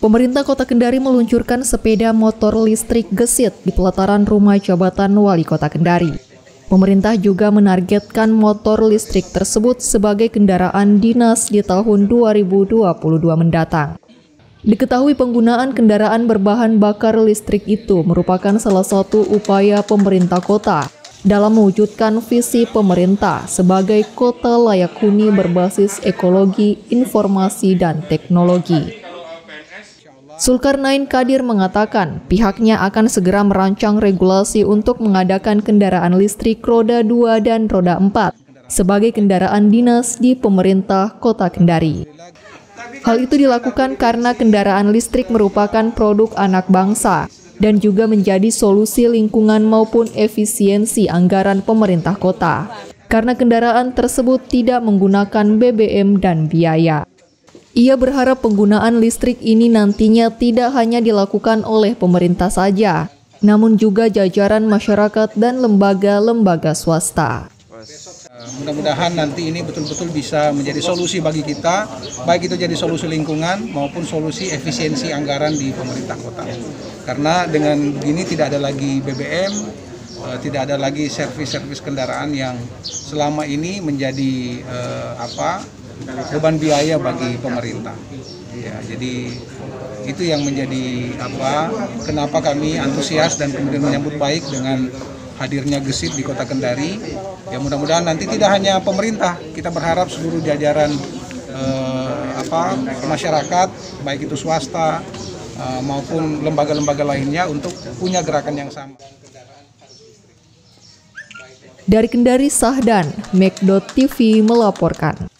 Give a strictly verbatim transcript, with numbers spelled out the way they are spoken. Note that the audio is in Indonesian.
Pemerintah Kota Kendari meluncurkan sepeda motor listrik Gesit di pelataran Rumah Jabatan Wali Kota Kendari. Pemerintah juga menargetkan motor listrik tersebut sebagai kendaraan dinas di tahun dua ribu dua puluh dua mendatang. Diketahui penggunaan kendaraan berbahan bakar listrik itu merupakan salah satu upaya pemerintah kota dalam mewujudkan visi pemerintah sebagai kota layak huni berbasis ekologi, informasi, dan teknologi. Sulkarnain Kadir mengatakan pihaknya akan segera merancang regulasi untuk mengadakan kendaraan listrik roda dua dan roda empat sebagai kendaraan dinas di pemerintah Kota Kendari. Hal itu dilakukan karena kendaraan listrik merupakan produk anak bangsa dan juga menjadi solusi lingkungan maupun efisiensi anggaran pemerintah kota, karena kendaraan tersebut tidak menggunakan B B M dan biaya. Ia berharap penggunaan listrik ini nantinya tidak hanya dilakukan oleh pemerintah saja, namun juga jajaran masyarakat dan lembaga-lembaga swasta. Mudah-mudahan nanti ini betul-betul bisa menjadi solusi bagi kita, baik itu jadi solusi lingkungan maupun solusi efisiensi anggaran di pemerintah kota. Karena dengan begini tidak ada lagi B B M, tidak ada lagi servis-servis kendaraan yang selama ini menjadi eh, apa? beban biaya bagi pemerintah. Ya, jadi itu yang menjadi apa? Kenapa kami antusias dan kemudian menyambut baik dengan hadirnya Gesit di Kota Kendari. Ya, mudah-mudahan nanti tidak hanya pemerintah, kita berharap seluruh jajaran eh, apa? masyarakat, baik itu swasta eh, maupun lembaga-lembaga lainnya untuk punya gerakan yang sama. Dari Kendari, Sahdan, M E K T V melaporkan.